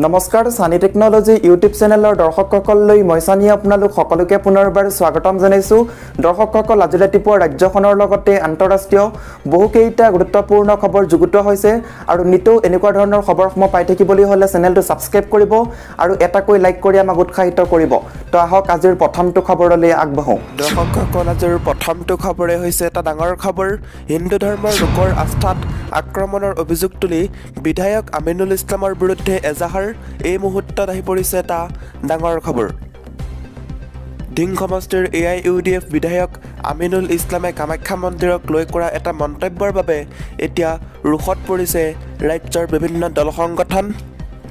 नमस्कार सानी technology YouTube चैनलर दर्शककलলৈ মই সানি আপোনালোক সকলোকে পুনৰবাৰ স্বাগতম জনাইছো। দৰ্শকসকল আজি ৰাতিপুৱা ৰাজ্যখনৰ লগতে আন্তৰাষ্ট্ৰীয় বহুকেইটা গুৰুত্বপূৰ্ণ খবৰ যুগুত হৈছে আৰু নিতৌ এনেকুৱা ধৰণৰ খবৰ সময় পাই থাকিবলৈ হলে চেনেলটো সাবস্ক্ৰাইব কৰিব আৰু এটাকৈ লাইক কৰি আমাক উৎসাহিত কৰিব। তো আহক আজিৰ প্ৰথমটো খবৰলৈ আগবাঢ়ো। দৰ্শকসকল আজিৰ প্ৰথমটো খবৰে হৈছে এটা ডাঙৰ খবৰ। হিন্দু ধৰ্মৰ লোকৰ আস্থাত আক্ৰমণৰ অভিযোগ তুলি বিধায়ক আমিনুল ইসলামৰ বিৰুদ্ধে এজাহাৰ। এই মুহূৰ্তত আহি পৰিছে এটা ডাঙৰ খবৰ। ডিং সমষ্টিৰ AIUDF বিধায়ক আমিনুল ইসলামে কামাখ্যা মন্দিৰক লৈ কৰা এটা মন্তব্যৰ বাবে এতিয়া ৰোষত পৰিছে ৰাজ্যৰ বিভিন্ন দল সংগঠন।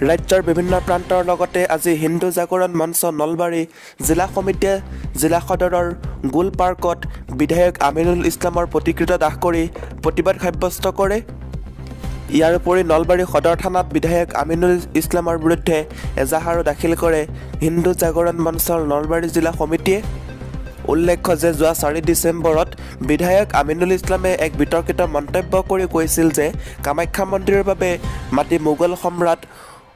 ৰাজ্যৰ বিভিন্ন প্ৰান্তৰ লগতে আজি হিন্দু জাগৰণ মঞ্চ নলবাৰী জিলা সমিতিয়ে জিলা সদৰৰ গোল পাৰ্কত বিধায়ক আমিনুল ইসলামৰ প্ৰতিকৃতি দাহ কৰি প্ৰতিবাদ সাব্যস্ত কৰে। ইয়াৰ উপৰি নলবাৰী সদৰ থানাত বিধায়ক আমিনুল ইসলামৰ বিৰুদ্ধে এজাহাৰো দাখিল কৰে হিন্দু জাগৰণ মঞ্চৰ নলবাৰী জিলা সমিতিয়ে। উল্লেখ্য যে যোৱা 4 ডিচেম্বৰত বিধায়ক আমিনুল ইসলামে এক বিতৰ্কিত মন্তব্য কৰি কৈছিল যে কামাখ্যা মন্দিৰৰ বাবে মাটি মোগল সম্ৰাট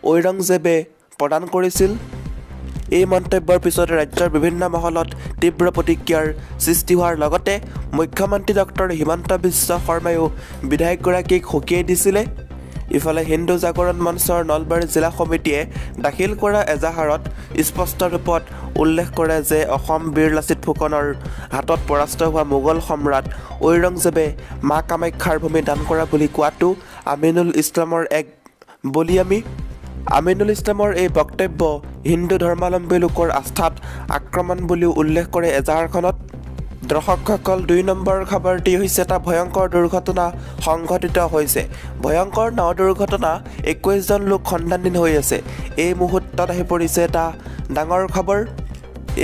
ঔৰংজেবে প্ৰদান কৰিছিল। এই মন্তব্যৰ পিছত ৰাজ্যৰ বিভিন্ন মহলত তীব্ৰ প্ৰতিক্ৰিয়াৰ সৃষ্টি হোৱাৰ লগতে মুখ্যমন্ত্ৰী ডক্টৰ হিমন্ত বিশ্ব শৰ্মায়ো বিধায়কগৰাকীক সকীয়াই দিছিলে। ইফালে হিন্দু জাগৰণ মঞ্চৰ নলবাৰী জিলা সমিতিয়ে দাখিল কৰা এজাহাৰত স্পষ্ট ৰূপত উল্লেখ কৰে যে অসম বীৰ লাচিত ফুকনৰ হাতত পৰাস্ত হোৱা মোগল সম্ৰাট ঔৰংজেবে মা কামাখ্যাৰ ভূমি দান কৰা বুলি কোৱাটো আমিনুল ইসলামৰ এক বলিয়ামি। আমিনুল ইসলামৰ এই বক্তব্য হিন্দু ধৰ্মাৱলম্বী লোকৰ আস্থাত আক্ৰমণ বুলিও উল্লেখ কৰে এজাহাৰখনত। দৰ্শকসকল 2 নম্বৰ খবৰটি হৈছে এটা ভয়ংকৰ দুৰ্ঘটনা সংঘটিত হৈছে। ভয়ংকৰ নাও দুৰ্ঘটনা 21জন লোক সন্ধানহীন হৈ আছে। এই মুহূৰ্তত আহি পৰিছে এটা ডাঙৰ খবৰ।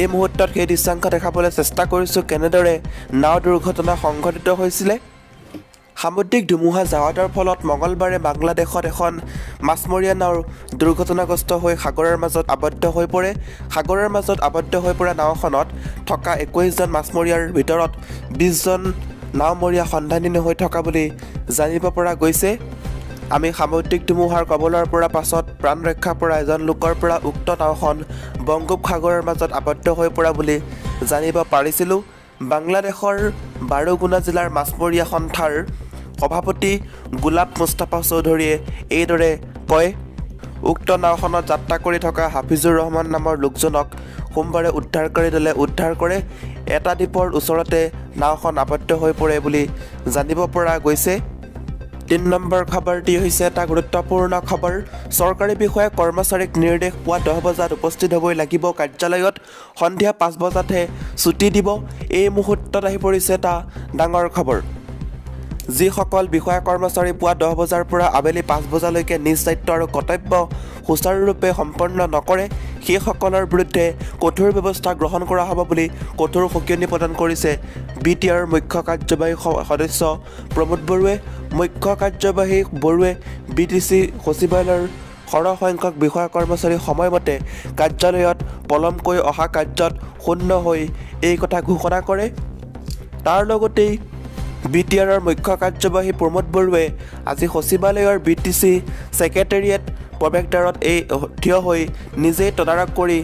এই মুহূৰ্তত সেই দৃশ্যাংশ দেখাবলৈ চেষ্টা কৰিছোঁ কেনেদৰে নাও দুৰ্ঘটনা সংঘটিত হৈছিলে। সামুদ্ৰিক ধুমুহা জাহাজৰ ফলত মঙলবাৰে বাংলাদেশত এখন মাছমৰীয়া নাওৰ দুৰ্ঘটনাগ্ৰস্ত হৈ সাগৰৰ মাজত আবদ্ধ হৈ পৰে। সাগৰৰ মাজত আবদ্ধ হৈ পৰা নাওখনত থকা 21জন মাছমৰীয়াৰ ভিতৰত 20জন নাওমৰীয়া সন্ধানহীন হৈ থকা বুলি জানিব পৰা গৈছে। আমি সামুদ্ৰিক ধুমুহাৰ কবলৰ পৰা পাছত প্ৰাণ ৰক্ষা পৰা এজন লোকৰ পৰা উক্ত নাওখন বংগোপসাগৰৰ মাজত আবদ্ধ হৈ পৰা বুলি জানিব পাৰিছিলোঁ। বাংলাদেশৰ বাৰুগুনা জিলাৰ মাছমৰীয়া সন্থাৰ সভাপতি গোলাপ মুস্তাফা চৌধুৰীয়ে এইদৰে কয়। উক্ত নাওখনত যাত্ৰা কৰি থকা হাফিজুৰ ৰহমান নামৰ লোকজনক সোমবাৰে উদ্ধাৰকাৰী দলে উদ্ধাৰ কৰে। এটা দ্বীপৰ ওচৰতে নাওখন আবদ্ধ হৈ পৰে বুলি জানিব পৰা গৈছে। 3 নম্বৰ খবৰটি হৈছে এটা গুৰুত্বপূৰ্ণ খবৰ। চৰকাৰী বিষয়া কৰ্মচাৰীক নিৰ্দেশ পোৱা 10 বজাত উপস্থিত হ'বই লাগিব কাৰ্যালয়ত, সন্ধিয়া 5 বজাতহে ছুটি দিব। এই মুহূৰ্তত আহি পৰিছে এটা ডাঙৰ খবৰ। যিসকল বিষয়া কৰ্মচাৰী পুৱা 10 বজাৰ পৰা আবেলি 5 বজালৈকে নিজ দায়িত্ব আৰু কৰ্তব্য সুচাৰুৰূপে সম্পন্ন নকৰে সেইসকলৰ বিৰুদ্ধে কঠোৰ ব্যৱস্থা গ্ৰহণ কৰা হ'ব বুলি কঠোৰ সকিয়নি প্ৰদান কৰিছে BTR মুখ্য কাৰ্যবাহী সদস্য প্ৰমোদ বৰুৱাই। মুখ্য কাৰ্যবাহী বৰুৱাই BTC সচিবালয়ৰ সৰহসংখ্যক বিষয়া কৰ্মচাৰী সময়মতে কাৰ্যালয়ত পলমকৈ অহা কাৰ্যত শূন্য হৈ এই কথা ঘোষণা কৰে। তাৰ লগতেই BTRৰ মুখ্য কাৰ্যবাহী প্ৰমোদ বৰুৱাই আজি সচিবালয়ৰ BTC ছেক্ৰেটেৰিয়েট প্ৰৱেশদ্বাৰত এই থিয় হৈ নিজেই তদাৰক কৰি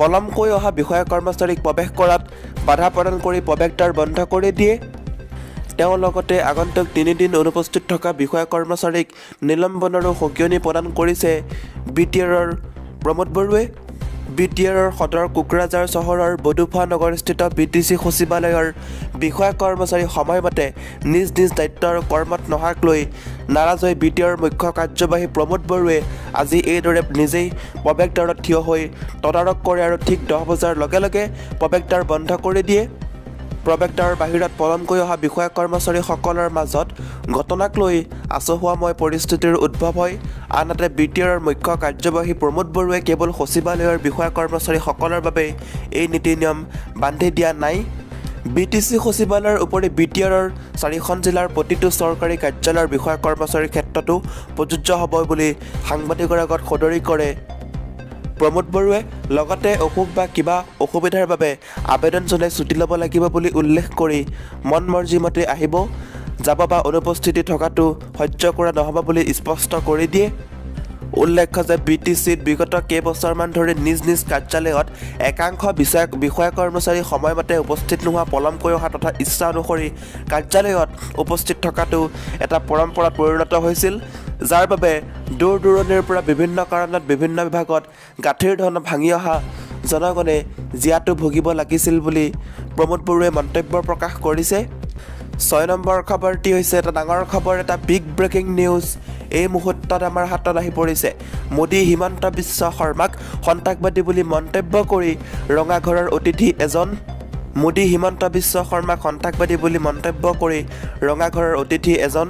পলমকৈ অহা বিষয়া কৰ্মচাৰীক প্ৰৱেশ কৰাত বাধা প্ৰদান কৰি প্ৰৱেশদ্বাৰ বন্ধ কৰি দিয়ে। তেওঁ লগতে আগন্তুক 3 দিন অনুপস্থিত থকা বিষয়া কৰ্মচাৰীক নিলম্বনৰো সকিয়নি প্ৰদান কৰিছে BTRৰ প্ৰমোদ বৰুৱাই। BTRৰ সদৰ কোকৰাঝাৰ চহৰৰ বডুফা নগৰস্থিত BTC সচিবালয়ৰ বিষয়া কৰ্মচাৰী সময়মতে নিজ নিজ দায়িত্ব আৰু কৰ্মত নহাক লৈ নাৰাজ হৈ BTRৰ মুখ্য কাৰ্যবাহী প্ৰমোদ বৰুৱাই আজি এইদৰে নিজেই প্ৰৱেশদ্বাৰত থিয় হৈ তদাৰক কৰে আৰু ঠিক 10 বজাৰ লগে লগে প্ৰৱেশদ্বাৰ বন্ধ কৰি দিয়ে। প্ৰৱেশদ্বাৰৰ বাহিৰত পলমকৈ অহা বিষয়া কৰ্মচাৰীসকলৰ মাজত ঘটনাক লৈ আচহুৱাময় পৰিস্থিতিৰ উদ্ভৱ হয়। আনহাতে BTRৰ মুখ্য কাৰ্যবাহী প্ৰমোদ বৰুৱাই কেৱল সচিবালয়ৰ বিষয়া কৰ্মচাৰীসকলৰ বাবে এই নীতি নিয়ম বান্ধি দিয়া নাই। BTC সচিবালয়ৰ উপৰি BTRৰ 4খন জিলাৰ প্ৰতিটো চৰকাৰী কাৰ্যালয়ৰ বিষয়া কৰ্মচাৰীৰ ক্ষেত্ৰতো প্ৰযোজ্য হ'ব বুলি সাংবাদিকৰ আগত সদৰি কৰে প্ৰমোদ বৰুৱাই। লগতে অসুখ বা কিবা অসুবিধাৰ বাবে আবেদন জনাই ছুটি ল'ব লাগিব বুলি উল্লেখ কৰি মন মৰ্জি মতে আহিব যাব বা অনুপস্থিতি থকাটো সহ্য কৰা নহ'ব বুলি স্পষ্ট কৰি দিয়ে। উল্লেখ্য যে বিটিসিত বিগত কেইবছৰমান ধৰি নিজ নিজ কাৰ্যালয়ত একাংশ বিষয়া কৰ্মচাৰী সময়মতে উপস্থিত নোহোৱা পলমকৈ অহা তথা ইচ্ছা অনুসৰি কাৰ্যালয়ত উপস্থিত থকাটো এটা পৰম্পৰাত পৰিণত হৈছিল যাৰ বাবে দূৰ দূৰণিৰ পৰা বিভিন্ন কাৰণত বিভিন্ন বিভাগত গাঁঠিৰ ধন ভাঙি অহা জনগণে জিয়াটো ভুগিব লাগিছিল বুলি প্ৰমোদ বৰুৱাই মন্তব্য প্ৰকাশ কৰিছে। 6 নম্বৰ খবৰটি হৈছে এটা ডাঙৰ খবৰ, এটা বিগ ব্ৰেকিং নিউজ এই মুহূৰ্তত আমাৰ হাতত আহি পৰিছে। মোদী হিমন্ত বিশ্ব শৰ্মাক সন্ত্ৰাসবাদী বুলি মন্তব্য কৰি ৰঙা ঘৰৰ অতিথি এজন। মোদী হিমন্ত বিশ্ব শৰ্মাক সন্ত্ৰাসবাদী বুলি মন্তব্য কৰি ৰঙা ঘৰৰ অতিথি এজন।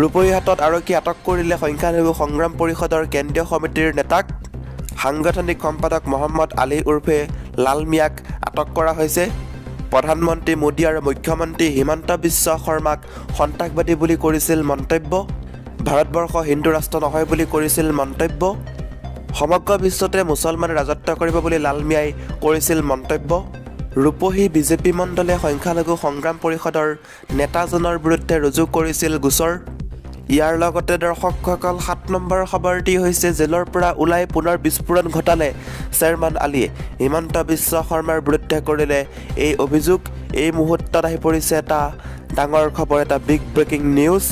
ৰূপৰীহাটত আৰক্ষী আটক কৰিলে সংখ্যালঘু সংগ্ৰাম পৰিষদৰ কেন্দ্ৰীয় সমিতিৰ নেতাক। সাংগঠনিক সম্পাদক মহম্মদ আলী উৰ্ফে লালমিয়াক আটক কৰা হৈছে। প্ৰধানমন্ত্ৰী মোদী আৰু মুখ্যমন্ত্ৰী হিমন্ত বিশ্ব শৰ্মাক সন্ত্ৰাসবাদী বুলি কৰিছিল মন্তব্য। ভাৰতবৰ্ষ হিন্দু ৰাষ্ট্ৰ নহয় বুলি কৰিছিল মন্তব্য। সমগ্ৰ বিশ্বতে মুছলমানে ৰাজত্ব কৰিব বুলি লালমিয়াই কৰিছিল মন্তব্য। ৰূপহী বিজেপি মণ্ডলে সংখ্যালঘু সংগ্ৰাম পৰিষদৰ নেতাজনৰ বিৰুদ্ধে ৰুজু কৰিছিল গোচৰ। ইয়াৰ লগতে দৰ্শকসকল ৭ নম্বৰ খবৰটি হৈছে জেলৰ পৰা ওলাই পুনৰ বিস্ফোৰণ ঘটালে চেয়াৰমেন আলীয়ে, হিমন্ত বিশ্ব শৰ্মাৰ বিৰুদ্ধে কৰিলে এই অভিযোগ। এই মুহূৰ্তত আহি পৰিছে এটা ডাঙৰ খবৰ, এটা বিগ ব্ৰেকিং নিউজ।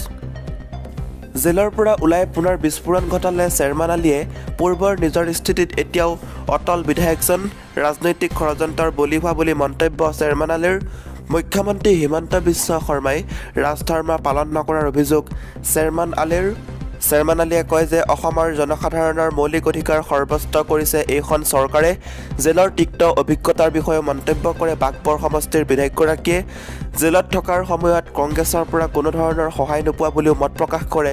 জেলৰ পৰা ওলাই পুনৰ বিস্ফোৰণ ঘটালে চেয়াৰমেন আলীয়ে, পূৰ্বৰ নিজৰ স্থিতিত এতিয়াও অটল বিধায়কজন ৰাজনৈতিক ষড়যন্ত্ৰৰ বলি হোৱা বুলি মন্তব্য চেয়াৰমেন আলীৰ। মুখ্যমন্ত্ৰী হিমন্ত বিশ্ব শৰ্মাই ৰাজধৰ্মা পালন নকৰাৰ অভিযোগ চেয়াৰমেন আলীৰ। চেয়াৰমেন আলীয়ে কয় যে অসমৰ জনসাধাৰণৰ মৌলিক অধিকাৰ সৰ্বস্ব কৰিছে এইখন চৰকাৰে। জেলৰ তিক্ত অভিজ্ঞতাৰ বিষয়ে মন্তব্য কৰে বাঘবৰ সমষ্টিৰ বিধায়কগৰাকীয়ে। জেলত থকাৰ সময়ত কংগ্ৰেছৰ পৰা কোনো ধৰণৰ সহায় নোপোৱা বুলিও মত প্ৰকাশ কৰে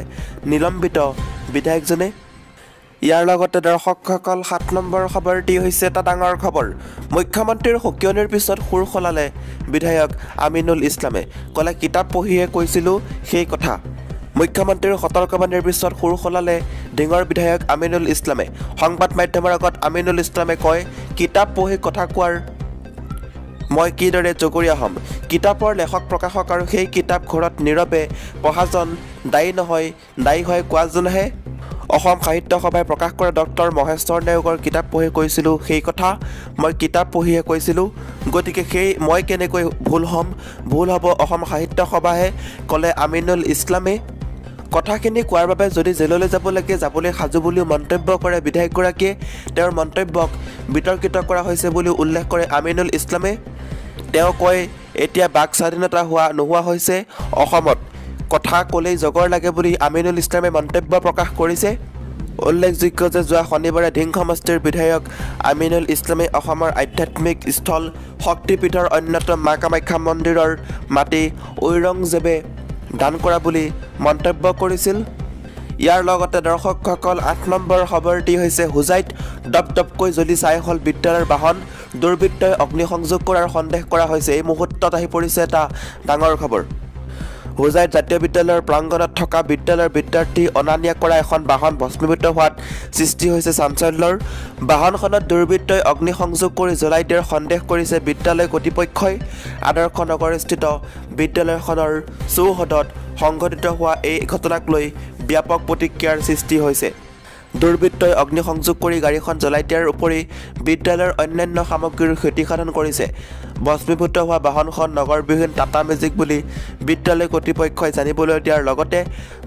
নিলম্বিত বিধায়কজনে। ইয়াৰ লগতে দৰ্শকসকল ৭ নম্বৰ খবৰটি হৈছে এটা ডাঙৰ খবৰ। মুখ্যমন্ত্ৰীৰ সকিয়নিৰ পিছত সুৰ সলালে বিধায়ক আমিনুল ইছলামে, ক'লে কিতাপ পঢ়িয়ে কৈছিলোঁ সেই কথা। মুখ্যমন্ত্ৰীৰ সতৰ্কবাণীৰ পিছত সুৰ সলালে ডিঙৰ বিধায়ক আমিনুল ইছলামে। সংবাদ মাধ্যমৰ আগত আমিনুল ইছলামে কয়, কিতাপ পঢ়ি কথা কোৱাৰ মই কিদৰে জগৰীয়া হ'ম। কিতাপৰ লেখক প্ৰকাশক আৰু সেই কিতাপ ঘৰত নীৰৱে পঢ়াজন দায়ী নহয়, দায়ী হয় কোৱাজনহে। অসম সাহিত্য সভাই প্ৰকাশ কৰা ডক্টৰ মহেশ্বৰ নেওগৰ কিতাপ পঢ়ি কৈছিলোঁ সেই কথা, মই কিতাপ পঢ়িয়ে কৈছিলোঁ। গতিকে সেই মই কেনেকৈ ভুল হ'ম, ভুল হ'ব অসম সাহিত্য সভাহে, ক'লে আমিনুল ইছলামে। কথাখিনি কোৱাৰ বাবে যদি জেললৈ যাব লাগে যাবলৈ সাজু বুলিও মন্তব্য কৰে বিধায়কগৰাকীয়ে। তেওঁৰ মন্তব্যক বিতৰ্কিত কৰা হৈছে বুলিও উল্লেখ কৰে আমিনুল ইছলামে। তেওঁ কয়, এতিয়া বাক স্বাধীনতা নোহোৱা হৈছে অসমত, কথা ক'লেই জগৰ লাগে বুলি আমিনুল ইছলামে মন্তব্য প্ৰকাশ কৰিছে। উল্লেখযোগ্য যে যোৱা শনিবাৰে ধিং সমষ্টিৰ বিধায়ক আমিনুল ইছলামে অসমৰ আধ্যাত্মিক স্থল শক্তিপীঠৰ অন্যতম মা কামাখ্যা মন্দিৰৰ মাটি ঔৰংজেবে দান কৰা বুলি মন্তব্য কৰিছিল। ইয়াৰ লগতে দৰ্শকসকল ৮ নম্বৰ খবৰটি হৈছে হোজাইত দপদপকৈ জ্বলি ছাই হ'ল বিদ্যালয়ৰ বাহন, দুৰ্বৃত্তই অগ্নিসংযোগ কৰাৰ সন্দেহ কৰা হৈছে। এই মুহূৰ্তত আহি পৰিছে এটা ডাঙৰ খবৰ। হোজাইত জাতীয় বিদ্যালয়ৰ প্ৰাংগণত থকা বিদ্যালয়ৰ বিদ্যাৰ্থী অনা নিয়া কৰা এখন বাহন ভস্মীভূত হোৱাত সৃষ্টি হৈছে চাঞ্চল্যৰ। বাহনখনত দুৰ্বৃত্তই অগ্নিসংযোগ কৰি জ্বলাই দিয়াৰ সন্দেহ কৰিছে বিদ্যালয় কৰ্তৃপক্ষই। আদৰ্শ নগৰস্থিত বিদ্যালয়খনৰ চৌহদত সংঘটিত হোৱা এই ঘটনাক লৈ ব্যাপক প্ৰতিক্ৰিয়াৰ সৃষ্টি হৈছে। দুৰ্বৃত্তই অগ্নিসংযোগ কৰি গাড়ীখন জ্বলাই দিয়াৰ উপৰি বিদ্যালয়ৰ অন্যান্য সামগ্ৰীৰ ক্ষতিসাধন কৰিছে। ভস্মীভূত হোৱা বাহনখন নগৰবিহীন টাটা মেজিক বুলি বিদ্যালয় কৰ্তৃপক্ষই জানিবলৈ দিয়াৰ লগতে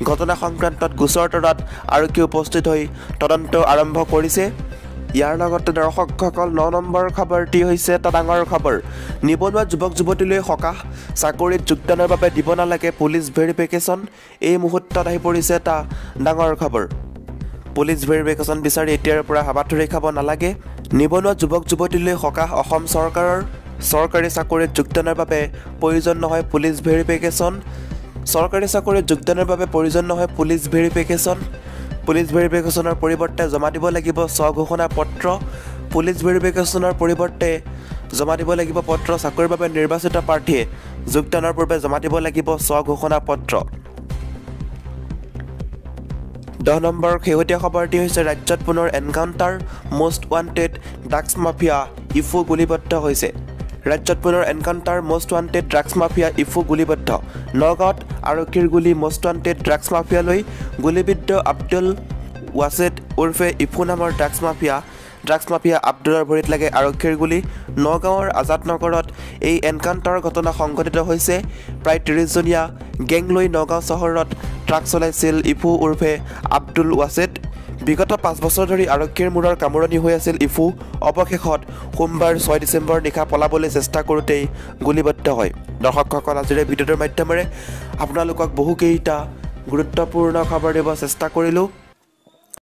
ঘটনা সংক্ৰান্তত গোচৰ তৰাত আৰক্ষী উপস্থিত হৈ তদন্ত আৰম্ভ কৰিছে। ইয়াৰ লগতে দৰ্শকসকল ৯ নম্বৰ খবৰটি হৈছে এটা ডাঙৰ খবৰ। নিবনুৱা যুৱক যুৱতীলৈ সকাহ, চাকৰিত যোগদানৰ বাবে দিব নালাগে পুলিচ ভেৰিফিকেশ্যন। এই মুহূৰ্তত আহি পৰিছে এটা ডাঙৰ খবৰ। পুলিচ ভেৰিফিকেশ্যন বিচাৰি এতিয়াৰ পৰা হাবাথুৰি খাব নালাগে। নিবনুৱা যুৱক যুৱতীলৈ সকাহ, অসম চৰকাৰৰ চৰকাৰী চাকৰিত যোগদানৰ বাবে প্ৰয়োজন নহয় পুলিচ ভেৰিফিকেশ্যন। চৰকাৰী চাকৰিত যোগদানৰ বাবে প্ৰয়োজন নহয় পুলিচ ভেৰিফিকেশ্যন। পুলিচ ভেৰিফিকেশ্যনৰ পৰিৱৰ্তে জমা দিব লাগিব স্বঘোষণা পত্ৰ। পুলিচ ভেৰিফিকেশ্যনৰ পৰিৱৰ্তে জমা দিব লাগিব পত্ৰ। চাকৰিৰ বাবে নিৰ্বাচিত প্ৰাৰ্থীয়ে যোগদানৰ পূৰ্বে জমা দিব লাগিব স্বঘোষণা পত্ৰ। ১০ নম্বৰ শেহতীয়া খবৰটি হৈছে ৰাজ্যত পুনৰ encounter, most wanted drugs mafia Ifu গুলিবদ্ধ হৈছে। ৰাজ্যত পুনৰ encounter, most wanted drugs mafia Ifu গুলিবদ্ধ। নগাঁৱত আৰক্ষীৰ গুলী মষ্ট ৱান্টেড ড্ৰাগছ মাফিয়ালৈ। গুলীবিদ্ধ আব্দুল ওয়াসিদ উৰফে ইফু নামৰ ড্ৰাগছ মাফিয়া আব্দুলৰ ভৰিত লাগে আৰক্ষীৰ গুলি। নগাঁৱৰ আজাদনগৰত এই এনকাউণ্টাৰ ঘটনা সংঘটিত হৈছে। প্ৰায় ৩০জনীয়া গেং লৈ নগাঁও চহৰত ট্ৰাক চলাইছিল ইফু উৰফে আব্দুল ওয়াসিদ। বিগত ৫ বছৰ ধৰি আৰক্ষীৰ মূৰৰ কামুৰণি হৈ আছিল ইফু। অৱশেষত সোমবাৰ ৬ ডিচেম্বৰ নিশা পলাবলৈ চেষ্টা কৰোঁতেই গুলিবদ্ধ হয়। দৰ্শকসকল, আজিৰ ভিডিঅ'টোৰ মাধ্যমেৰে আপোনালোকক বহুকেইটা গুৰুত্বপূৰ্ণ খবৰ দিব চেষ্টা কৰিলোঁ।